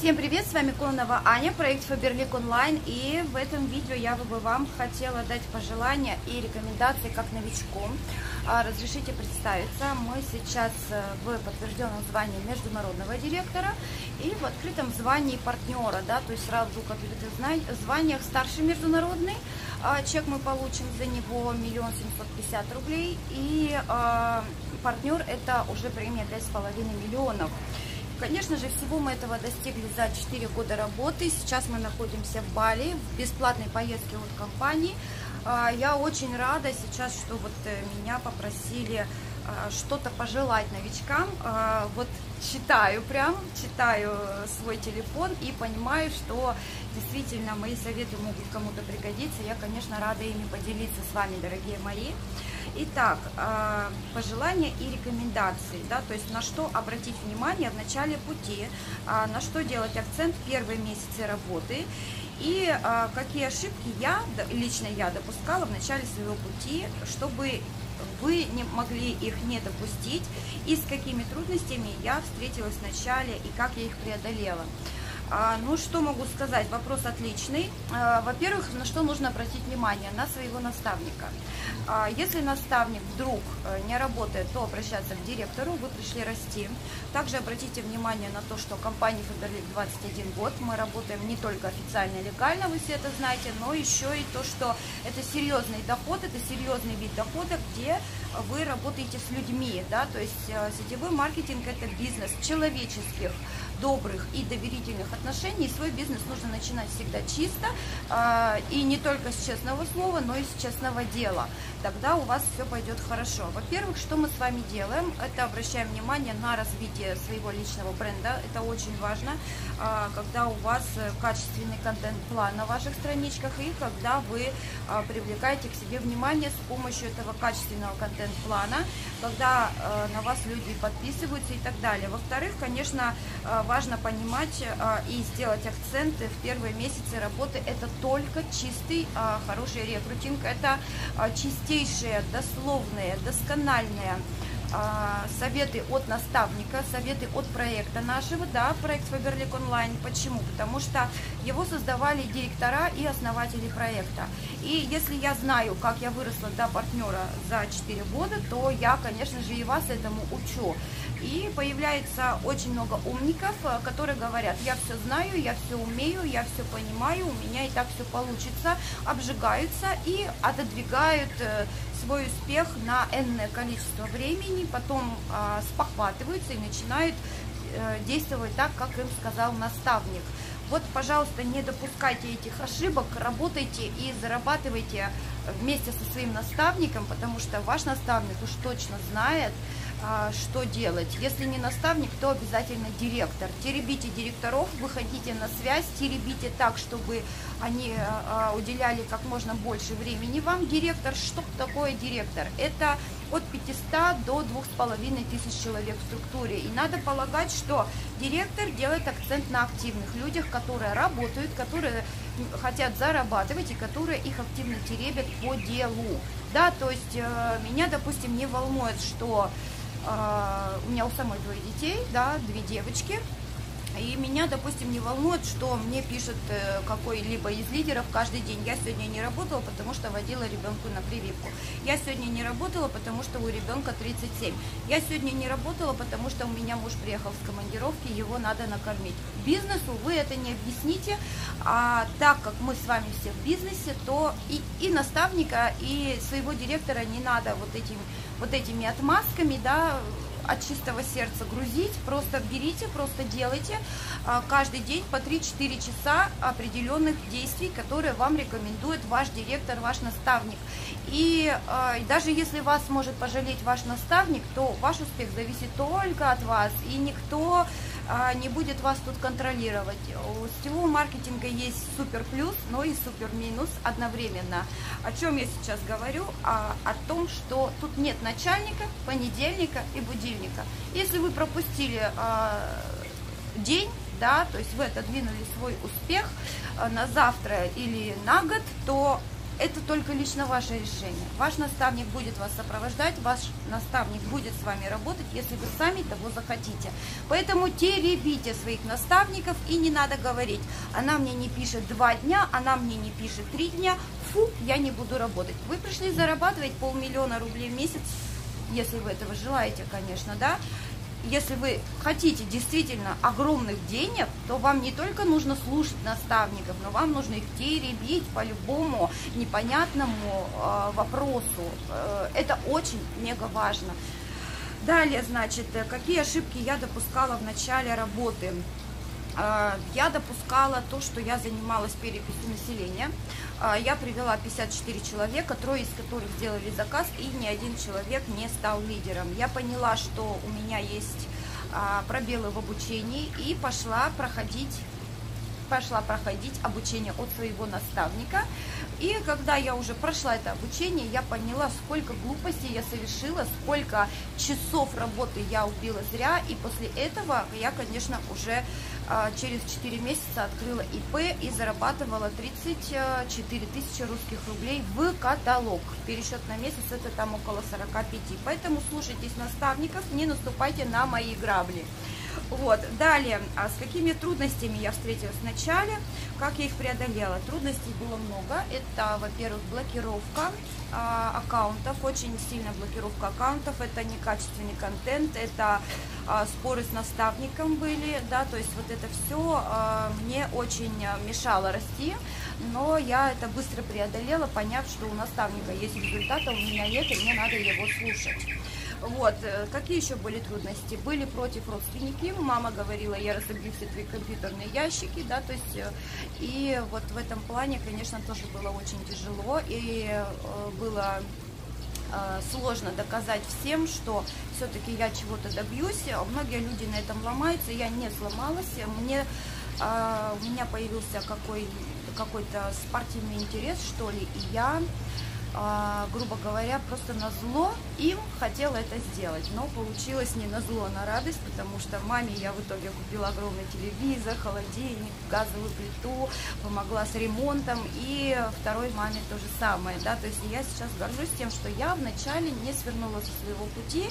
Всем привет, с вами Коннова Аня, проект Фаберлик Онлайн, и в этом видео я бы вам хотела дать пожелания и рекомендации как новичку. Разрешите представиться, мы сейчас в подтвержденном звании международного директора и в открытом звании партнера, да, то есть сразу в открытых званиях старший международный, чек мы получим за него 1 750 000 рублей, и партнер это уже премия 5,5 миллионов. Конечно же, всего мы этого достигли за 4 года работы. Сейчас мы находимся в Бали, в бесплатной поездке от компании. Я очень рада сейчас, что вот меня попросили что-то пожелать новичкам. Вот читаю свой телефон и понимаю, что действительно мои советы могут кому-то пригодиться. Я, конечно, рада ими поделиться с вами, дорогие мои. Итак, пожелания и рекомендации, да, то есть на что обратить внимание в начале пути, на что делать акцент в первые месяцы работы и какие ошибки лично я допускала в начале своего пути, чтобы вы не могли их не допустить, и с какими трудностями я встретилась в начале и как я их преодолела. Ну, что могу сказать? Вопрос отличный. Во-первых, на что нужно обратить внимание? На своего наставника. Если наставник вдруг не работает, то обращаться к директору, вы пришли расти. Также обратите внимание на то, что компания Фаберлик 21 год. Мы работаем не только официально и легально, вы все это знаете, но еще и то, что это серьезный доход, это серьезный вид дохода, где вы работаете с людьми, да, то есть сетевой маркетинг – это бизнес человеческих, добрых и доверительных отношений. Свой бизнес нужно начинать всегда чисто, и не только с честного слова, но и с честного дела. Тогда у вас все пойдет хорошо. Во-первых, что мы с вами делаем? Это обращаем внимание на развитие своего личного бренда. Это очень важно, когда у вас качественный контент-план на ваших страничках и когда вы привлекаете к себе внимание с помощью этого качественного контент-плана, когда на вас люди подписываются и так далее. Во-вторых, конечно, важно понимать и сделать акценты в первые месяцы работы. Это только чистый, хороший рекрутинг, это чистейшие, дословные, доскональные советы от наставника, советы от проекта нашего, да, проект Фаберлик Онлайн. Почему? Потому что его создавали директора и основатели проекта. И если я знаю, как я выросла до партнера за 4 года, то я, конечно же, и вас этому учу. И появляется очень много умников, которые говорят: я все знаю, я все умею, я все понимаю, у меня и так все получится, обжигаются и отодвигают свой успех на энное количество времени, потом спохватываются и начинают действовать так, как им сказал наставник. Вот, пожалуйста, не допускайте этих ошибок, работайте и зарабатывайте вместе со своим наставником, потому что ваш наставник уж точно знает, что делать. Если не наставник, то обязательно директор. Теребите директоров, выходите на связь, теребите так, чтобы они уделяли как можно больше времени вам. Директор, что такое директор? Это от 500 до 2500 человек в структуре. И надо полагать, что директор делает акцент на активных людях, которые работают, которые хотят зарабатывать и которые их активно теребят по делу. Да, то есть меня, допустим, не волнует, что у меня у самой 2 детей, да, 2 девочки. И меня, допустим, не волнует, что мне пишет какой-либо из лидеров каждый день: я сегодня не работала, потому что водила ребенку на прививку. Я сегодня не работала, потому что у ребенка 37. Я сегодня не работала, потому что у меня муж приехал с командировки, его надо накормить. Бизнесу вы это не объясните, а так как мы с вами все в бизнесе, то и наставника, и своего директора не надо вот этими отмазками, да, от чистого сердца грузить. Просто берите, просто делайте каждый день по 3-4 часа определенных действий, которые вам рекомендует ваш директор, ваш наставник. И даже если вас может пожалеть ваш наставник, то ваш успех зависит только от вас, и никто не будет вас тут контролировать. У сетевого маркетинга есть супер плюс, но и супер минус одновременно. О чем я сейчас говорю? О том, что тут нет начальника, понедельника и будильника. Если вы пропустили день, да, то есть вы отодвинули свой успех на завтра или на год, то Это только лично ваше решение. Ваш наставник будет вас сопровождать, ваш наставник будет с вами работать, если вы сами того захотите. Поэтому теребите своих наставников и не надо говорить: она мне не пишет 2 дня, она мне не пишет 3 дня, фу, я не буду работать. Вы пришли зарабатывать 500 000 рублей в месяц, если вы этого желаете, конечно, да. Если вы хотите действительно огромных денег, то вам не только нужно слушать наставников, но вам нужно их теребить по любому непонятному вопросу. Это очень мега важно. Далее, значит, какие ошибки я допускала в начале работы? Я допускала то, что я занималась переписью населения. Я привела 54 человека, 3 из которых сделали заказ, и ни один человек не стал лидером. Я поняла, что у меня есть пробелы в обучении, и пошла проходить обучение от своего наставника. И когда я уже прошла это обучение, я поняла, сколько глупостей я совершила, сколько часов работы я убила зря. И после этого я, конечно, уже через 4 месяца открыла ИП и зарабатывала 34 000 русских рублей в каталог. Пересчет на месяц — это там около 45. Поэтому слушайтесь наставников, не наступайте на мои грабли. Вот. Далее, с какими трудностями я встретилась в начале, как я их преодолела. Трудностей было много. Это, во-первых, блокировка аккаунтов, очень сильная блокировка аккаунтов, это некачественный контент, это споры с наставником были, да, то есть вот это все мне очень мешало расти, но я это быстро преодолела, поняв, что у наставника есть результаты, у меня нет, и мне надо его слушать. Вот, какие еще были трудности? Были против родственники, мама говорила: я разобью все твои компьютерные ящики, да, то есть, и вот в этом плане, конечно, тоже было очень тяжело, и было сложно доказать всем, что все-таки я чего-то добьюсь. Многие люди на этом ломаются, я не сломалась, у меня появился какой-то спортивный интерес, что ли, и я, грубо говоря, просто назло им хотела это сделать, но получилось не назло, а на радость, потому что маме я в итоге купила огромный телевизор, холодильник, газовую плиту, помогла с ремонтом, и второй маме то же самое, да, то есть я сейчас горжусь тем, что я вначале не свернула со своего пути,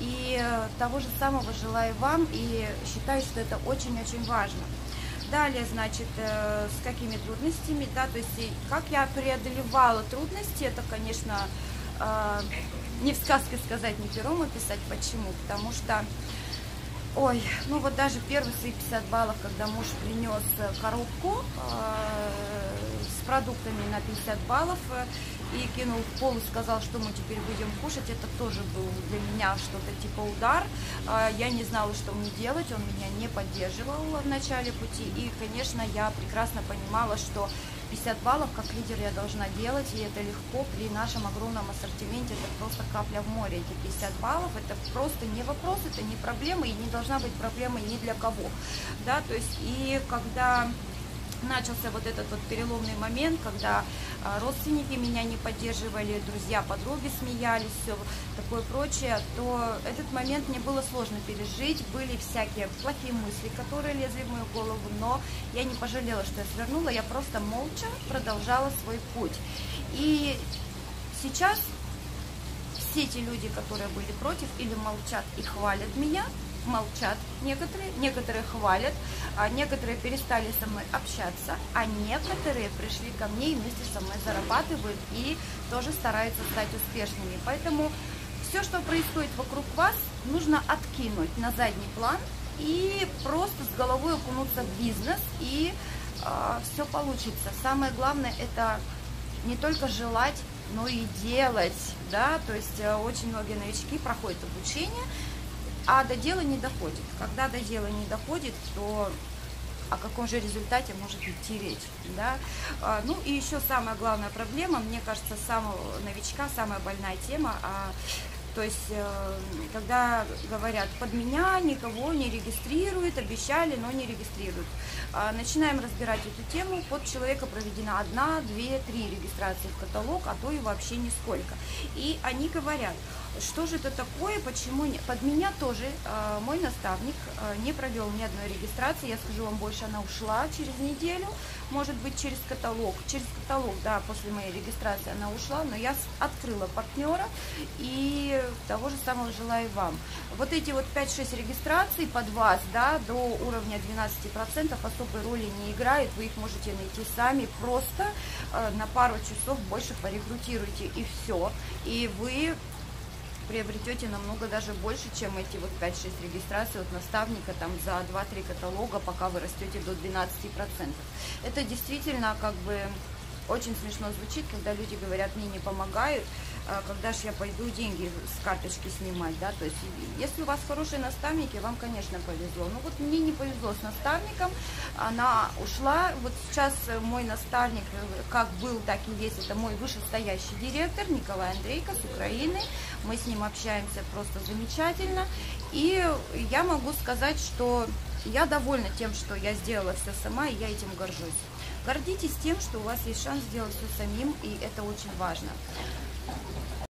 и того же самого желаю вам, и считаю, что это очень-очень важно. Далее, значит, с какими трудностями, да, то есть как я преодолевала трудности, это, конечно, не в сказке сказать, не пером описать. Почему? Потому что, ой, ну вот даже первые свои 50 баллов, когда муж принес коробку с продуктами на 50 баллов и кинул в пол и сказал, что мы теперь будем кушать, это тоже был для меня что-то типа удар. Я не знала, что мне делать, он меня не поддерживал в начале пути, и, конечно, я прекрасно понимала, что 50 баллов как лидер я должна делать, и это легко при нашем огромном ассортименте, это просто капля в море. Эти 50 баллов, это просто не вопрос, это не проблема, и не должна быть проблемой ни для кого, да, то есть, и когда начался вот этот вот переломный момент, когда родственники меня не поддерживали, друзья, подруги смеялись, все такое прочее, то этот момент мне было сложно пережить, были всякие плохие мысли, которые лезли в мою голову, но я не пожалела, что я свернула, я просто молча продолжала свой путь. И сейчас все те люди, которые были против, или молчат и хвалят меня, молчат некоторые хвалят, а некоторые перестали со мной общаться, а некоторые пришли ко мне и вместе со мной зарабатывают и тоже стараются стать успешными. Поэтому все, что происходит вокруг вас, нужно откинуть на задний план и просто с головой окунуться в бизнес, и все получится. Самое главное — это не только желать, но и делать, да, то есть очень многие новички проходят обучение, а до дела не доходит. Когда до дела не доходит, то о каком же результате может идти речь, да? Ну и еще самая главная проблема, мне кажется, самого новичка, самая больная тема, то есть когда говорят: под меня никого не регистрируют, обещали, но не регистрируют. Начинаем разбирать эту тему, под человека проведена 1, 2, 3 регистрации в каталог, а то и вообще нисколько. И они говорят: Что же это такое, почему не... Под меня тоже мой наставник не провел ни одной регистрации, я скажу вам больше, она ушла через неделю, может быть через каталог, да, после моей регистрации она ушла, но я открыла партнера и того же самого желаю вам. Вот эти вот 5-6 регистраций под вас, да, до уровня 12% особой роли не играют, вы их можете найти сами, просто на пару часов больше порекрутируйте и все, и вы приобретете намного даже больше, чем эти вот 5-6 регистраций от наставника там за 2-3 каталога, пока вы растете до 12%. Это действительно как бы очень смешно звучит, когда люди говорят, мне не помогают, когда же я пойду деньги с карточки снимать, да, то есть если у вас хорошие наставники, вам, конечно, повезло. Ну вот мне не повезло с наставником, она ушла, вот сейчас мой наставник, как был, так и есть, это мой вышестоящий директор Николай Андрейко с Украины, мы с ним общаемся просто замечательно, и я могу сказать, что я довольна тем, что я сделала все сама, и я этим горжусь. Гордитесь тем, что у вас есть шанс сделать все самим, и это очень важно.